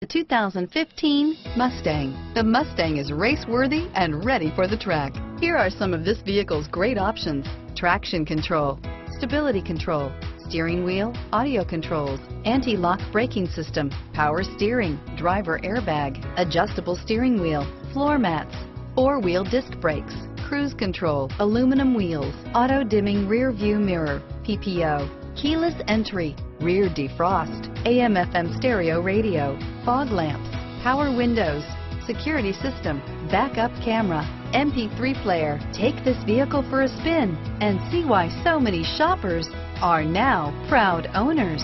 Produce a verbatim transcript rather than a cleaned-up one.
The two thousand fifteen Mustang. The Mustang is race-worthy and ready for the track. Here are some of this vehicle's great options: traction control, stability control, steering wheel audio controls, anti-lock braking system, power steering, driver airbag, adjustable steering wheel, floor mats, four-wheel disc brakes, cruise control, aluminum wheels, auto-dimming rear-view mirror, P P O, keyless entry, rear defrost, A M F M stereo radio, fog lamps, power windows, security system, backup camera, M P three player. Take this vehicle for a spin and see why so many shoppers are now proud owners.